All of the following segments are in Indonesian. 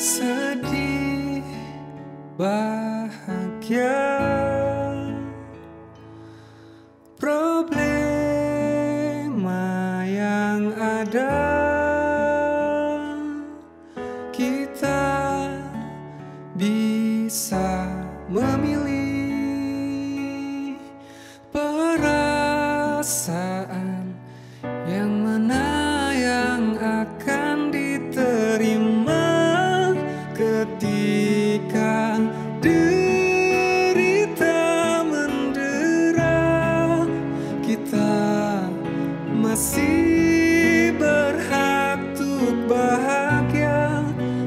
Sedih, bahagia, problema yang ada, kita bisa memilih perasaan yang mana yang akan diterima. Ketika derita mendera, kita masih berhak untuk bahagia,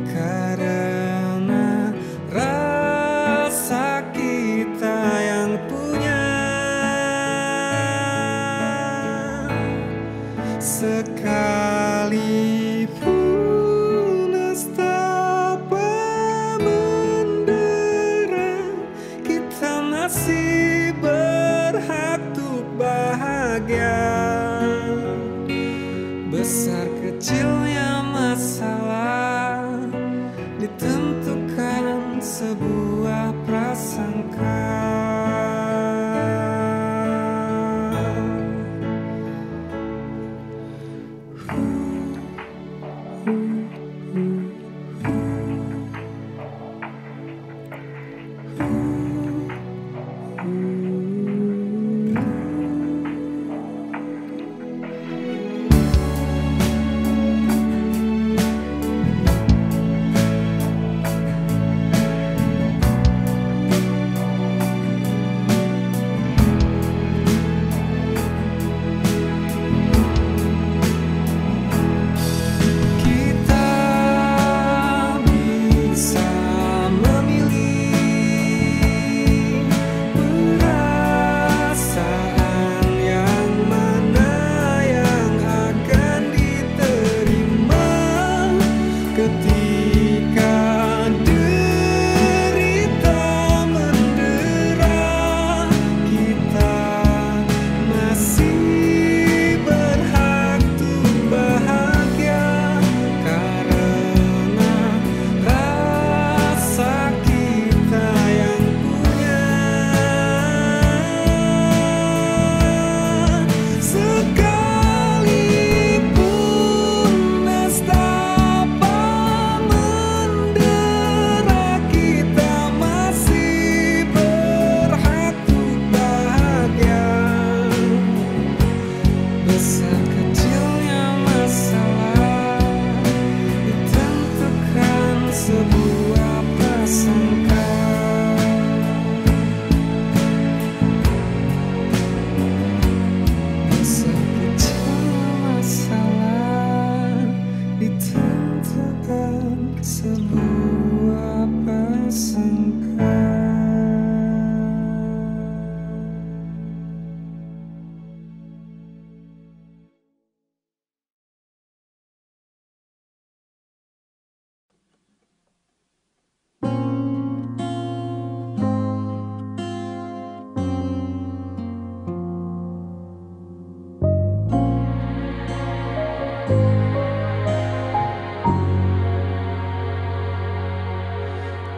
karena rasa kita yang punya. Sekalipun masih berhak untuk bahagia. Besar kecilnya masalah ditentukan sebuah prasangka.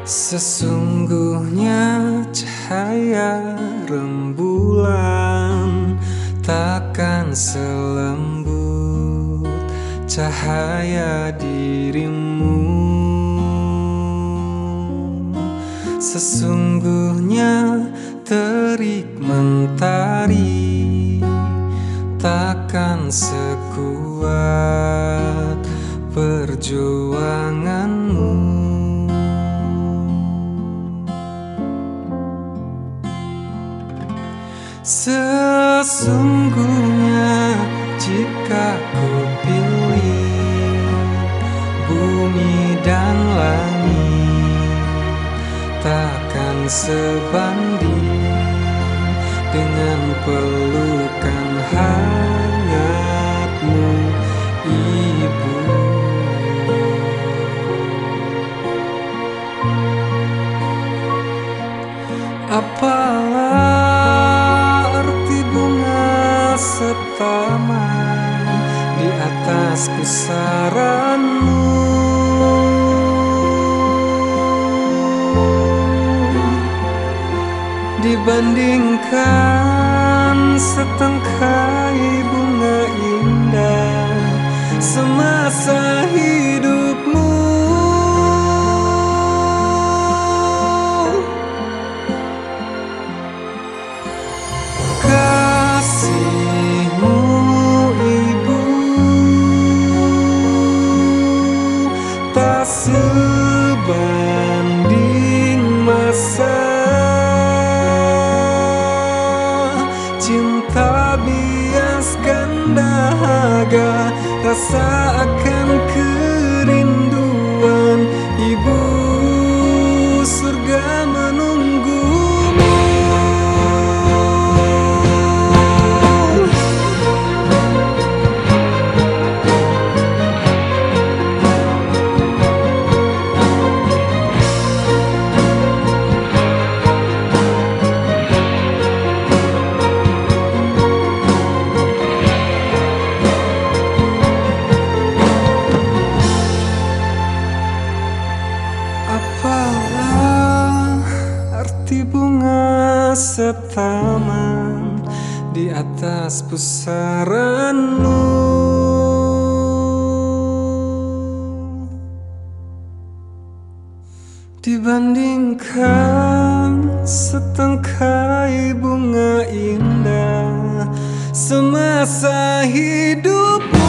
Sesungguhnya cahaya rembulan takkan selembut cahaya dirimu. Sesungguhnya terik mentari takkan sekuat perjuanganmu. Sesungguhnya jika ku pilih bumi dan langit takkan sebanding dengan pelukan hangatmu. atas pusaranmu. Dibandingkan setangkai bunga indah semasa hidupmu, kasihmu Ibu tak sebanding masa cinta biaskan dahaga, rasa akan kerinduan Ibu, surga menunggumu. Setaman di atas pusaranmu, dibandingkan setangkai bunga indah semasa hidupmu.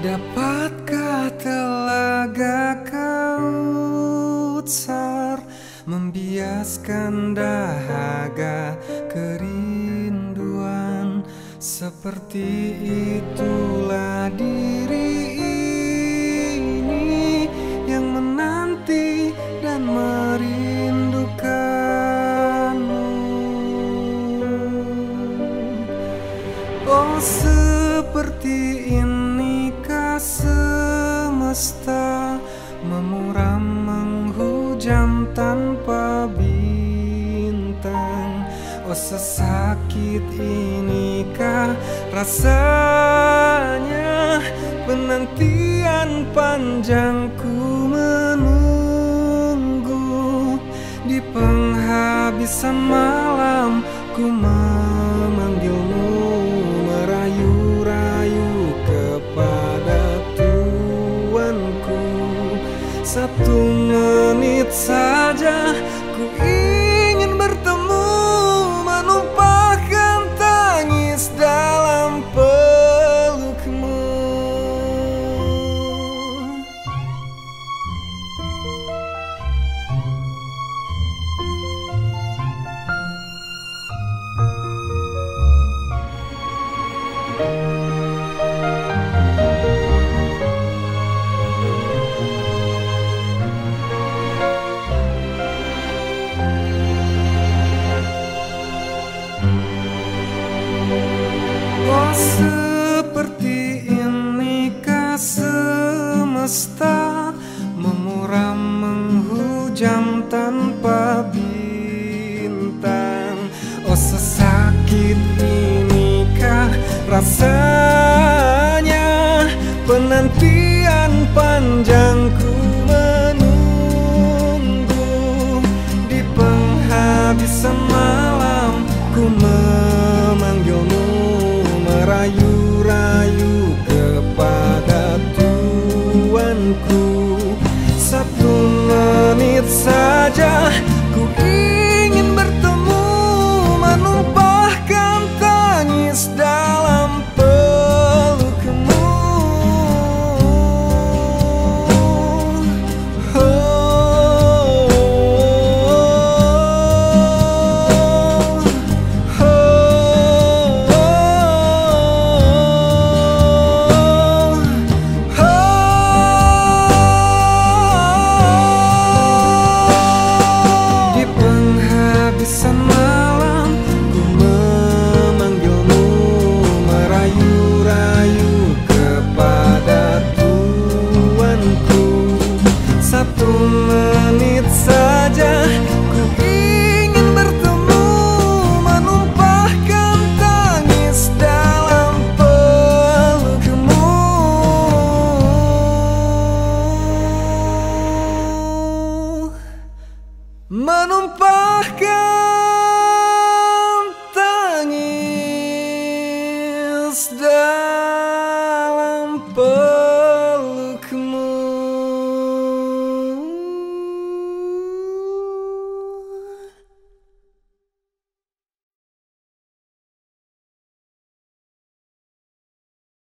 Dapatkah telaga Kautsar membiaskan dahaga kerinduan? Seperti itulah diri ini yang menanti dan merindukanmu. Oh, seperti ini semesta memuram menghujam tanpa bintang. Oh, sesakit inikah rasanya penantian panjangku menunggu? Di penghabisan malam ku memanggilmu, merayu-rayu kepada satu menit saja. Ku ingin bertemu, menumpahkan tangis dalam pelukmu. semesta memuram menghujam tanpa bintang. Oh, sesakit inikah rasanya penantian panjangku menunggu. Di penghabisan malam ku memanggilmu, merayu-rayu kepada Tuhanku.